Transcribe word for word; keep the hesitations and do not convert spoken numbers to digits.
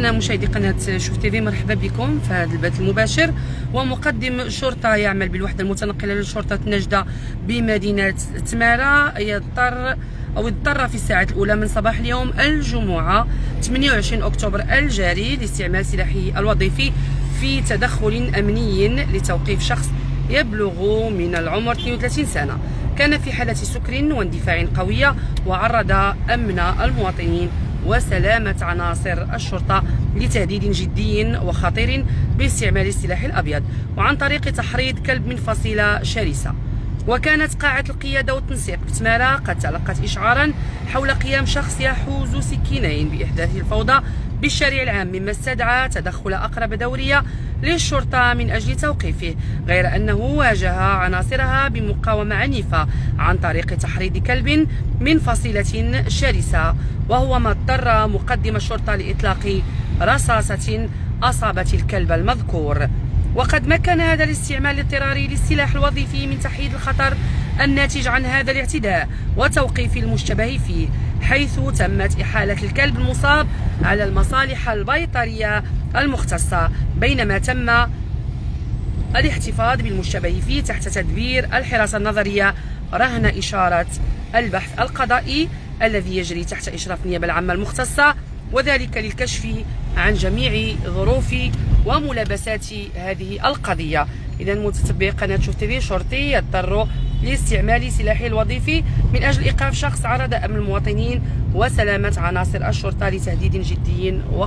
اذا مشاهدي قناه شوف تيفي، مرحبا بكم في هذا البث المباشر. ومقدم شرطه يعمل بالوحده المتنقله لشرطه نجده بمدينه تمارا يضطر أو اضطر في الساعات الأولى من صباح اليوم الجمعة ثمانية وعشرين أكتوبر الجاري لاستعمال سلاحه الوظيفي في تدخل أمني لتوقيف شخص يبلغ من العمر اثنين وثلاثين سنة، كان في حالة سكر واندفاع قوية، وعرض أمن المواطنين وسلامة عناصر الشرطة لتهديد جدي وخطير باستعمال السلاح الأبيض وعن طريق تحريض كلب من فصيلة شرسة. وكانت قاعة القيادة والتنسيق بتمارا قد تلقت إشعارا حول قيام شخص يحوز سكينين بإحداث الفوضى بالشارع العام، مما استدعى تدخل أقرب دورية للشرطة من أجل توقيفه، غير أنه واجه عناصرها بمقاومة عنيفة عن طريق تحريض كلب من فصيلة شرسة، وهو ما اضطر مقدم الشرطة لإطلاق رصاصة أصابت الكلب المذكور. وقد مكن هذا الاستعمال الاضطراري للسلاح الوظيفي من تحديد الخطر الناتج عن هذا الاعتداء وتوقيف المشتبه فيه، حيث تمت إحالة الكلب المصاب على المصالح البيطرية المختصة، بينما تم الاحتفاظ بالمشتبه فيه تحت تدبير الحراسة النظرية رهن إشارة البحث القضائي الذي يجري تحت إشراف النيابة العامة المختصة، وذلك للكشف عن جميع ظروف وملابسات هذه القضية. إذا متتبعي قناة شوف تيفي، شرطي يضطر لاستعمال سلاحه الوظيفي من أجل إيقاف شخص عرض أمن المواطنين وسلامة عناصر الشرطة لتهديد جدي وخطير.